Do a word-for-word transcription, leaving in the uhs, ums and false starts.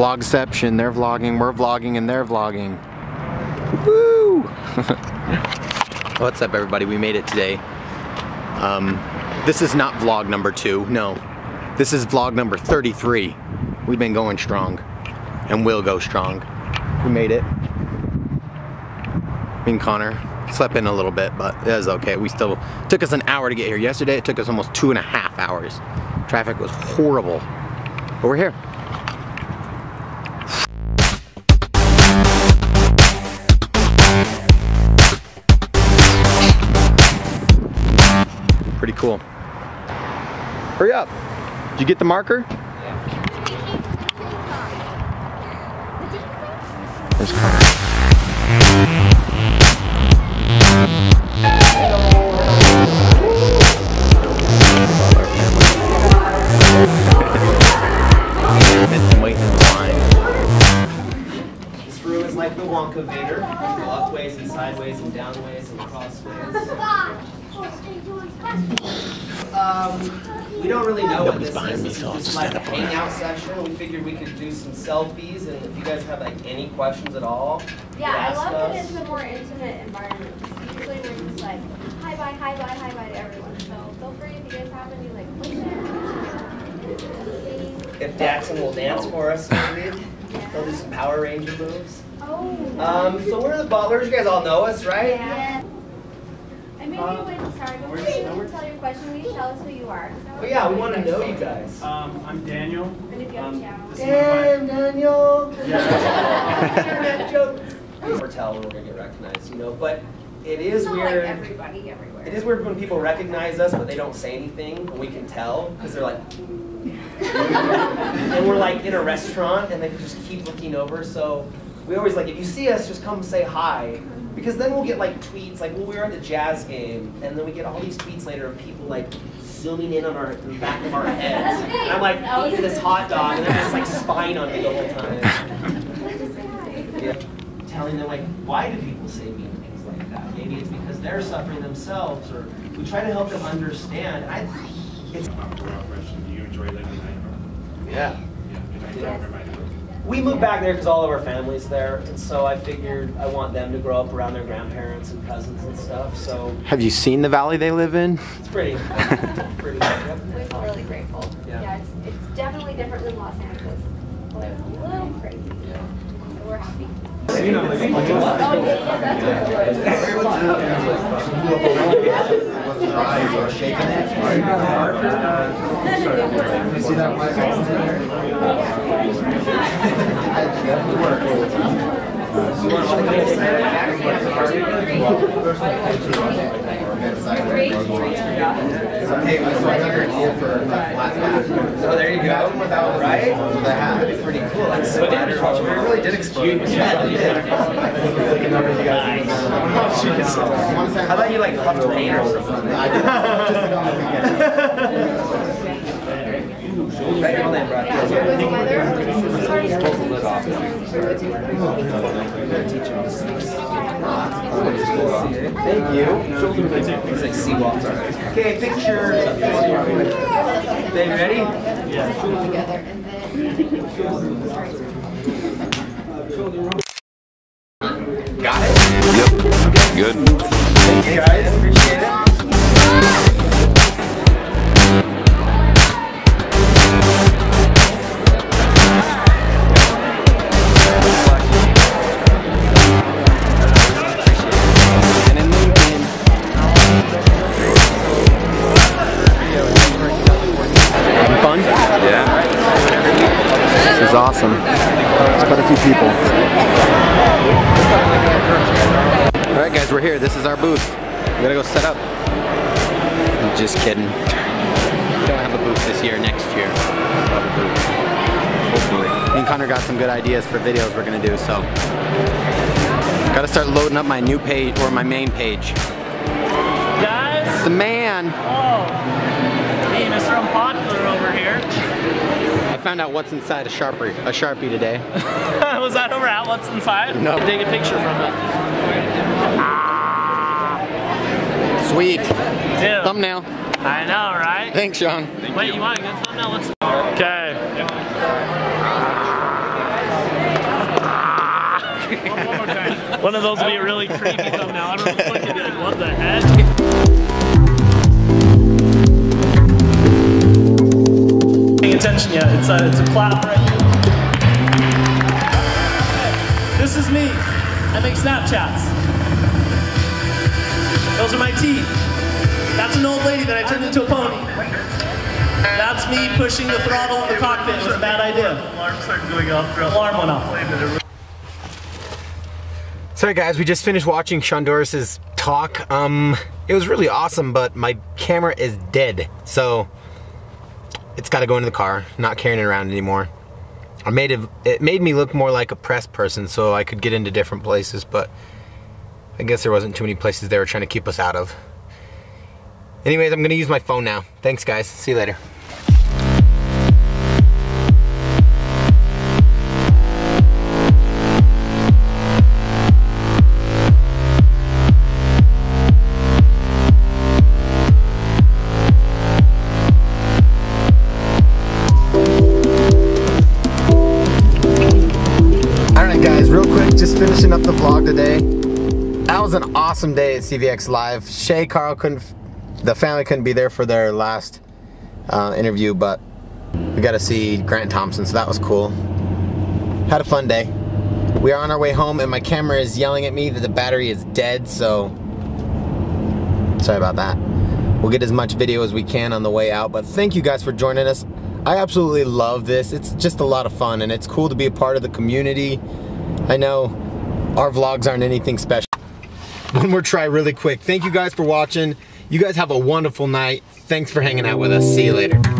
Vlogception. They're vlogging, we're vlogging, and they're vlogging. Woo! What's up, everybody? We made it today. Um, this is not vlog number two, no. This is vlog number thirty-three. We've been going strong, and will go strong. We made it. Me and Connor slept in a little bit, but it was okay. We still, it took us an hour to get here. Yesterday, it took us almost two and a half hours. Traffic was horrible, but we're here. Pretty cool. Hurry up. Did you get the marker? Yeah. There's Connor. Like the Wonka Vader, you go upways and sideways and downways and crossways. Um, we don't really know what this is. This is like a hangout session. We figured we could do some selfies, and if you guys have like any questions at all, yeah, I love us. That it's a more intimate environment. Usually we're just like hi bye, hi bye, hi bye to everyone. So feel free if you guys have any like questions. If Daxton will dance for us, maybe. They'll do some Power Ranger moves. Oh. Um, so we're the butlers. You guys all know us, right? Yeah. I mean, um, we would, sorry, before you tell your question, we tell us who you are. Well, yeah, we want to know you guys. Um, I'm Daniel. And if you have a channel. Damn, Daniel! Internet jokes. We're tell when we're going to get recognized, you know, but it is weird. Like everybody, everywhere. It is weird when people recognize us, but they don't say anything, and we can tell, because they're like, and we're like in a restaurant, and they just keep looking over, so... We always like, if you see us, just come say hi. Because then we'll get like tweets, like, well, we were at the jazz game. And then we get all these tweets later of people like zooming in on our, the back of our heads. And I'm like, oh, eat this hot dog. And they're just like spying on me the whole time. Yeah. Telling them, like, why do people say mean things like that? Maybe it's because they're suffering themselves, or we try to help them understand. I, it's. Do you enjoy living in? Yeah. Yeah. We moved back there because all of our family's there, and so I figured I want them to grow up around their grandparents and cousins and stuff, so... Have you seen the valley they live in? It's pretty. It's pretty. Yep. We feel really grateful. Yeah, yeah it's, it's definitely different than Los Angeles. Well, it's a little crazy, yeah. But we're happy. So there you go. Without right, the hat is pretty cool. We really did explode. I thought you like huffed rain or something. I did. Just on the weekend. Right on that, thank you. It's like sea walls. Okay, picture. They ready? Yeah. Together and then. Got it? Yep. Okay, good. Thank you guys. Appreciate it. Fun? Yeah. This is awesome. It's quite a few people. Alright guys, we're here. This is our booth. We gotta go set up. I'm just kidding. We don't have a booth this year, next year. Hopefully. Me and Connor got some good ideas for videos we're gonna do, so. Gotta start loading up my new page, or my main page. Guys? It's the man! Oh. Hey, Mister Unpopular over here. I found out what's inside a Sharpie, a Sharpie today. Was that over at What's Inside? No. Take a picture from it. Sweet. Ew. Thumbnail. I know, right? Thanks, Sean. Thank Wait, you. you want a good thumbnail? Let's. Okay. Yep. One of those would be a really creepy thumbnail. I don't know what you're doing. What the heck? Paying attention yet? It's a, it's a clap right here. This is me. I make Snapchats. Those are my teeth. That's an old lady that I turned into a pony. That's me pushing the throttle in the cockpit. It was a bad idea. Alarm started going off. Alarm went off. Sorry guys, we just finished watching Shonduras' talk. Um, it was really awesome, but my camera is dead, so it's got to go into the car. Not carrying it around anymore. I made it. It made me look more like a press person, so I could get into different places. But I guess there wasn't too many places they were trying to keep us out of. Anyways, I'm gonna use my phone now. Thanks guys, see you later. All right guys, real quick, just finishing up the vlog today. That was an awesome day at C V X Live. Shay Carl couldn't The family couldn't be there for their last uh, interview, but we got to see Grant Thompson, so that was cool. Had a fun day. We are on our way home, and my camera is yelling at me that the battery is dead, so sorry about that. We'll get as much video as we can on the way out, but thank you guys for joining us. I absolutely love this. It's just a lot of fun, and it's cool to be a part of the community. I know our vlogs aren't anything special. One more try really quick. Thank you guys for watching. You guys have a wonderful night. Thanks for hanging out with us. See you later.